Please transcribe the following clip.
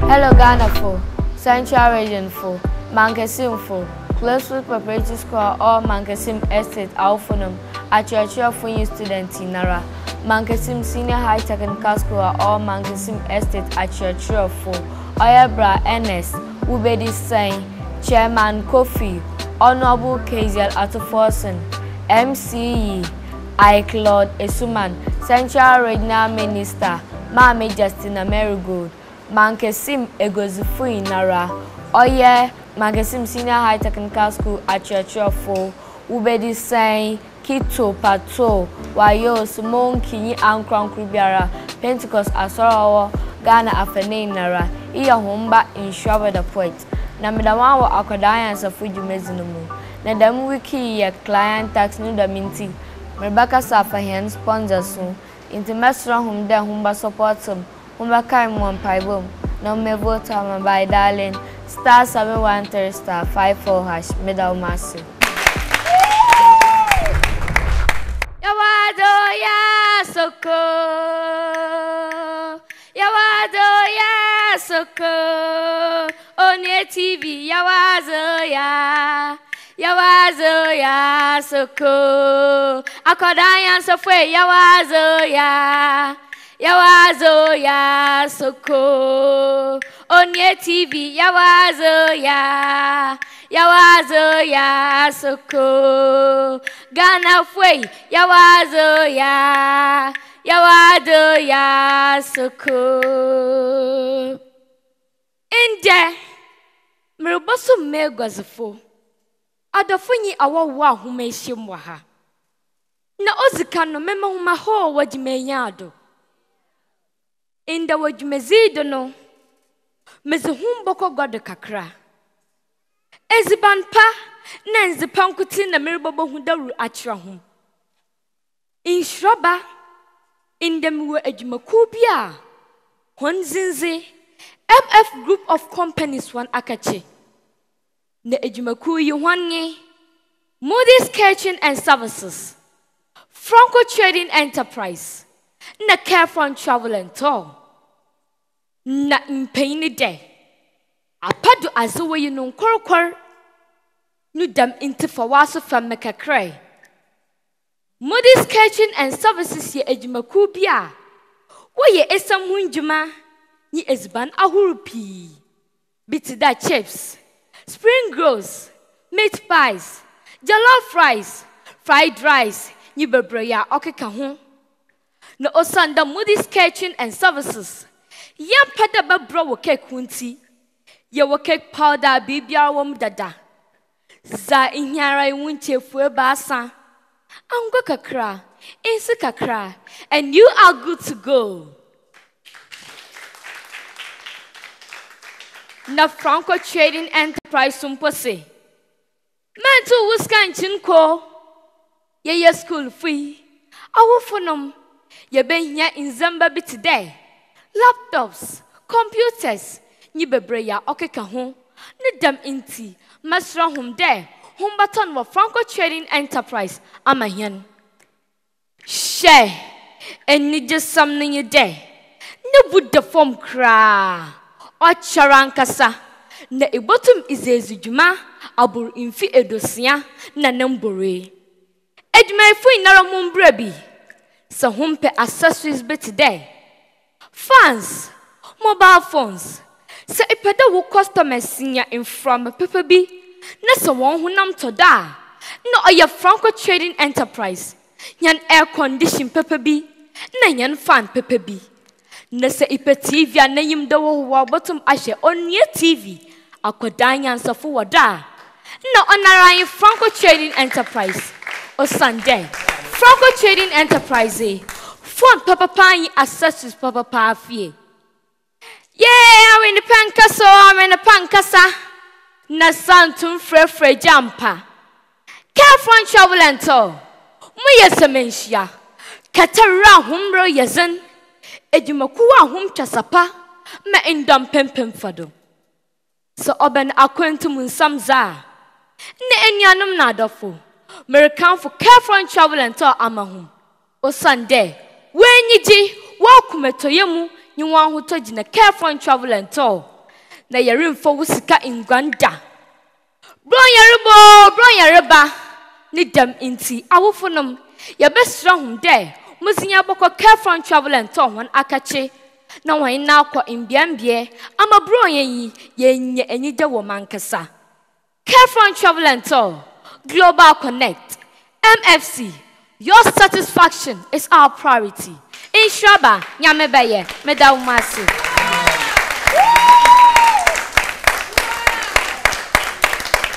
Hello Ghana 4, Central Region 4, Mankasim 4, Closewood Preparatory School or Mankasim Estate Alfonum, Achiachua Funyu Student Tinara, Mankasim Senior High Technical School or Mankasim Estate Achiachua 4, Oyebra Ernest, Ubedi Sain, Chairman Kofi, Honorable Kaziel Atoforsen, MCE, Ike Lord Esuman, Central Regional Minister, Mame Justina Marigold, Mankasim Egozifui Nara, Oye, Mankasim Senior High Technical School at Churchofo, Ubedi Sain, Kito Pato, Wayos, Monkini Ankran Kribiara, Pentecost Asorawa, Ghana Afene Nara, Iya Humba in Shava the Point. Na medama wa akwadaya nsafu jumezinu mu. Na damu wiki ya client tax ni da minti. Merbaka safa hen sponsors mu. Inti mesra humde humba supportum. Humba kai mu ampaibum. Na umevota mabai darling. Star 713 star 54 hash. Meda umasi. Yawado ya soko. Yawado ya soko. Onye TV yawazo ya soko akodanya sofwe yawazo ya soko Onye TV yawazo ya soko Ghana fwe yawazo ya soko Inde Mirubosu megwazifo. Adafunyi awawa humeshi mwaha. Na ozikano mema humaho wajimenyado. Inda wajimezidono. Mezuhumboko godo kakra. Ezibanpa. Nenzipankutina mirubobo hundaru achirahum. Inshraba. Inda miwe ejumakubia. Honzinzi. FF Group of Companies one akache. Ne ejumaku yuhanye. Moody's Catering and Services. Franco Trading Enterprise. Na Carefront Travel and Tour. Na mpeyini de. Apadu azuwe yinu nkwarukwar. Nudam intifawaso fam mekakre. Moody's Catering and Services ye ejumaku bia. Woye esamu njuma. Ni ezban ahurupi. Bitida chips, spring rolls, meat pies, jollof rice, fried rice, ni bebreya okekahon. Na osanda Moody's Catering and Services. Yam pada bebra wo cake hunti. Ye wo cake powder bibia wom dada. Za inyara wunche fwe basa. Ango kakra, insi kakra, and you are good to go. Na Franco Trading Enterprise sumpose. Mantu wuskan chinko. Ye school free. Awu funum. Ye ben ya in Zimbabwe today. Laptops, computers. Ni bebreya okekahon. Ni dam inti. Masra hum de. Humbaton wa Franco Trading Enterprise. Amahian. She. And ni just something ye de. Ni buddha form cra. Ocharankasa na ibotum izezujuma aburu infi edosia na nambore ejmaifu inara mumbrebi sa humpe accessories be today fans mobile phones sa ipeda wo customers sinya inframe pepe bi na sa won hunam toda na oya Franco Trading Enterprise nyan air condition pepe bi na nyan fan pepe bi Nese ipe TV ya neyim dawo wa bottom ashe onye TV akodanya nsafu wada na onarayin Franco Trading Enterprise o Sunday Franco Trading Enterprise phone papa pan accessories papa pa afie yeah I'm in the pankasa I'm in the pankasa na santum frefre jampa Carefront Travel and Tour mu yesemenshia katara humro yezen Ejumakuwa hum chasapa me indam pempem fado. So oben akwentum nsamza. Ne enyanum nadofo. Merikan for Carefront Travel and Tour amahum. O Sunday. Wenyiji wakume toyemu You want to in a careful and travel and all. Now you're in for Wusika in Ganda. Bron Yaruba, need them in tea. I will phone them. Your best round there. Missing your book of careful and travel and all when I catch it. Now I now call in Biambier. I'm a bron ye, ye, and you the woman Cassa. Careful and travel and all. Global Connect. MFC. Your satisfaction is our priority. In Shraba, Nyamebeye, Medawumasi.